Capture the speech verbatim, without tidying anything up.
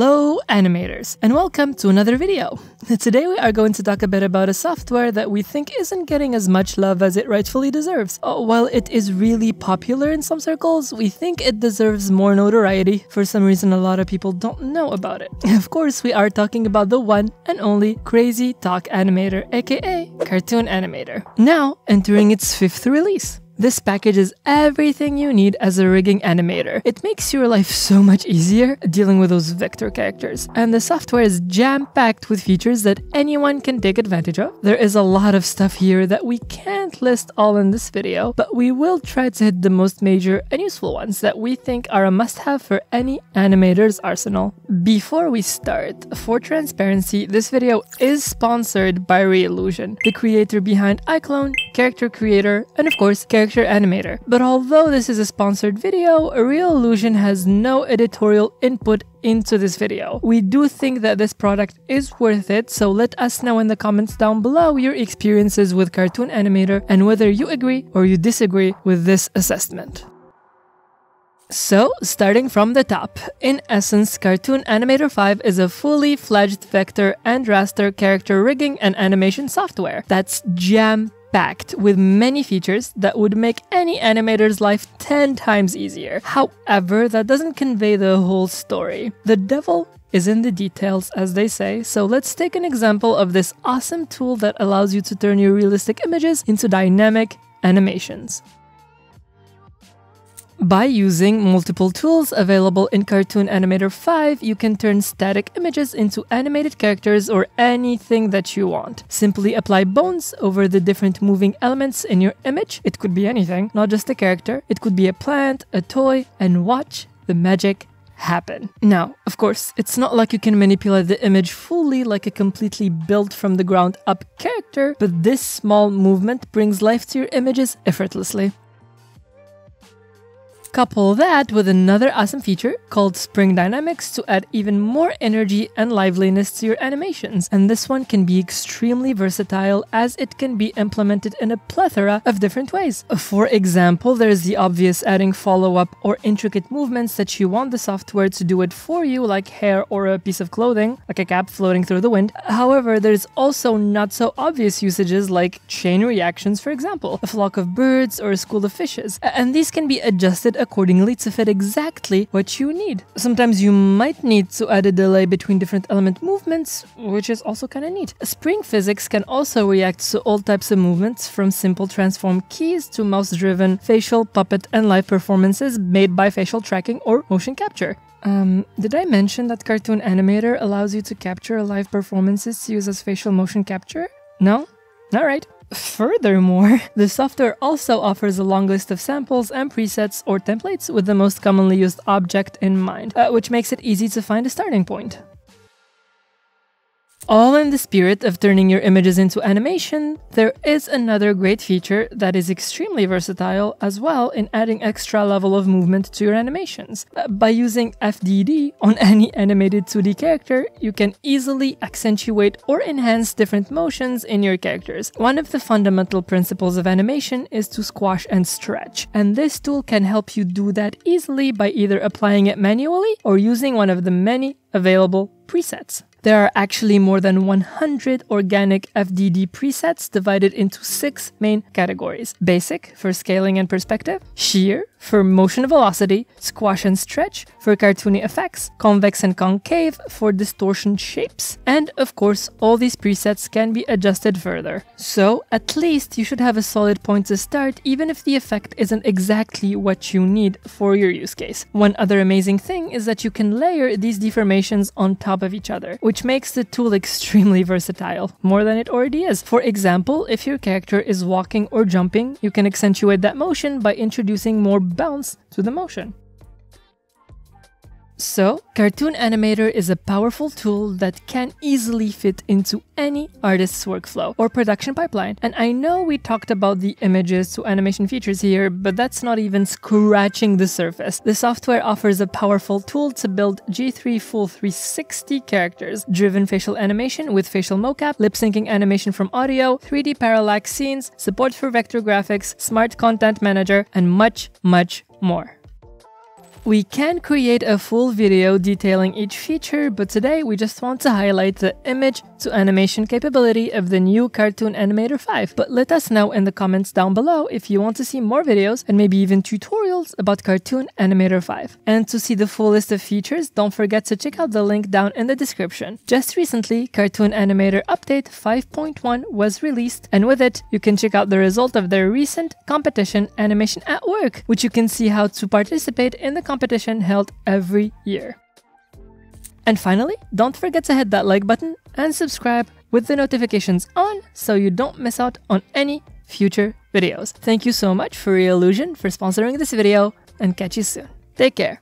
Hello animators, and welcome to another video. Today we are going to talk a bit about a software that we think isn't getting as much love as it rightfully deserves. Oh, while it is really popular in some circles, we think it deserves more notoriety. For some reason, a lot of people don't know about it. Of course, we are talking about the one and only Crazy Talk Animator, aka Cartoon Animator, now entering its fifth release. This package is everything you need as a rigging animator. It makes your life so much easier dealing with those vector characters. And the software is jam-packed with features that anyone can take advantage of. There is a lot of stuff here that we can't list all in this video, but we will try to hit the most major and useful ones that we think are a must-have for any animator's arsenal. Before we start, for transparency, this video is sponsored by Reallusion, the creator behind iClone, Character Creator, and of course, Character Animator. But although this is a sponsored video, Reallusion has no editorial input into this video. We do think that this product is worth it, so let us know in the comments down below your experiences with Cartoon Animator and whether you agree or you disagree with this assessment. So, starting from the top, in essence, Cartoon Animator five is a fully fledged vector and raster character rigging and animation software that's jam-packed packed with many features that would make any animator's life ten times easier. However, that doesn't convey the whole story. The devil is in the details, as they say, so let's take an example of this awesome tool that allows you to turn your realistic images into dynamic animations. By using multiple tools available in Cartoon Animator five, you can turn static images into animated characters or anything that you want. Simply apply bones over the different moving elements in your image. It could be anything, not just a character. It could be a plant, a toy, and watch the magic happen. Now, of course, it's not like you can manipulate the image fully like a completely built from the ground up character, but this small movement brings life to your images effortlessly. Couple that with another awesome feature called Spring Dynamics to add even more energy and liveliness to your animations. And this one can be extremely versatile as it can be implemented in a plethora of different ways. For example, there's the obvious adding follow-up or intricate movements that you want the software to do it for you, like hair or a piece of clothing, like a cap floating through the wind. However, there's also not so obvious usages like chain reactions, for example, a flock of birds or a school of fishes. And these can be adjusted accordingly to fit exactly what you need. Sometimes you might need to add a delay between different element movements, which is also kind of neat. Spring physics can also react to all types of movements, from simple transform keys to mouse-driven facial, puppet, and live performances made by facial tracking or motion capture. Um, did I mention that Cartoon Animator allows you to capture live performances to use as facial motion capture? No? Alright. Furthermore, the software also offers a long list of samples and presets or templates with the most commonly used object in mind, uh, which makes it easy to find a starting point. All in the spirit of turning your images into animation, there is another great feature that is extremely versatile as well in adding extra level of movement to your animations. Uh, by using F D D on any animated two D character, you can easily accentuate or enhance different motions in your characters. One of the fundamental principles of animation is to squash and stretch, and this tool can help you do that easily by either applying it manually or using one of the many available presets. There are actually more than one hundred organic F D D presets divided into six main categories. Basic, for scaling and perspective. Shear, for motion velocity. Squash and stretch, for cartoony effects. Convex and concave, for distortion shapes. And, of course, all these presets can be adjusted further. So, at least you should have a solid point to start, even if the effect isn't exactly what you need for your use case. One other amazing thing is that you can layer these deformations on top of each other, which makes the tool extremely versatile, more than it already is. For example, if your character is walking or jumping, you can accentuate that motion by introducing more bounce to the motion. So, Cartoon Animator is a powerful tool that can easily fit into any artist's workflow or production pipeline. And I know we talked about the images to animation features here, but that's not even scratching the surface. The software offers a powerful tool to build G three full three sixty characters, driven facial animation with facial mocap, lip-syncing animation from audio, three D parallax scenes, support for vector graphics, smart content manager, and much, much more. We can create a full video detailing each feature, but today we just want to highlight the image to animation capability of the new Cartoon Animator five. But let us know in the comments down below if you want to see more videos and maybe even tutorials about Cartoon Animator five. And to see the full list of features, don't forget to check out the link down in the description. Just recently, Cartoon Animator Update five point one was released, and with it, you can check out the result of their recent competition Animation at Work, which you can see how to participate in the competition competition held every year. And finally, don't forget to hit that like button and subscribe with the notifications on so you don't miss out on any future videos. Thank you so much for Reallusion for sponsoring this video, and catch you soon. Take care.